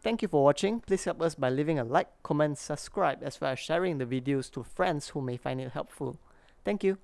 Thank you for watching. Please help us by leaving a like, comment, subscribe, as well as sharing the videos to friends who may find it helpful. Thank you.